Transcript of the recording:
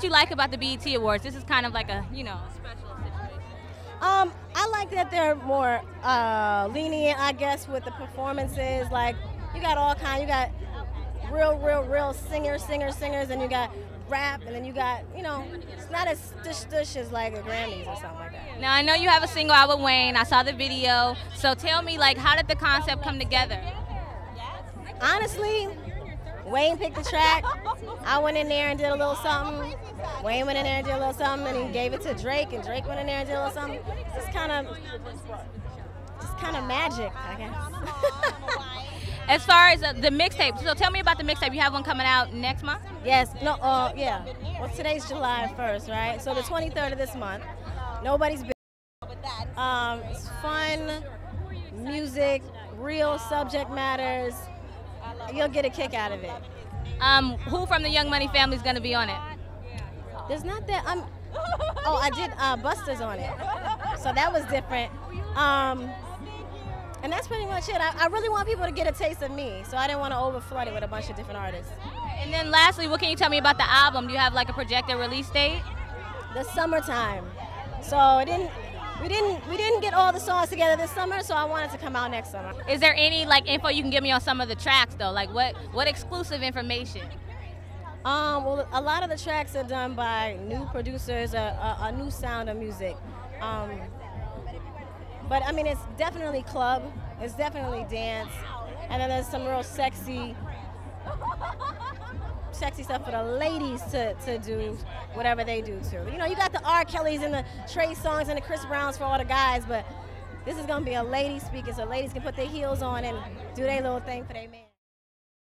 what you like about the BET Awards. This is kind of like a, you know, special situation. I like that they're more lenient, I guess, with the performances. Like, you got all kinds. You got real singers, and you got rap, and then you got, you know, it's not as stush as like the Grammys or something like that. Now, I know you have a single out with Wayne. I saw the video. So tell me, like, how did the concept come together? Honestly, Wayne picked the track. I went in there and did a little something. Wayne went in there and did a little something, and he gave it to Drake, and Drake went in there and did a little something. It's kind of magic, I guess. As far as the mixtape, so tell me about the mixtape. You have one coming out next month? Yes. No. Yeah. Well, today's July 1st, right? So the 23rd of this month. Nobody's been. It's fun music, real subject matters. You'll get a kick out of it. Who from the Young Money family is going to be on it? There's not that. I did Busta's on it, so that was different. And that's pretty much it. I really want people to get a taste of me, so I didn't want to overflood it with a bunch of different artists. And then lastly, what can you tell me about the album? Do you have like a projected release date? The summertime. So we didn't get all the songs together this summer, so I wanted to come out next summer. Is there any like info you can give me on some of the tracks though? Like what exclusive information? Well, a lot of the tracks are done by new producers, a new sound of music. But I mean, it's definitely club, it's definitely dance, and then there's some real sexy stuff for the ladies to do whatever they do too. You know, you got the R. Kelly's and the Trey songs and the Chris Browns for all the guys, but this is gonna be a lady speaking, so ladies can put their heels on and do their little thing for their man.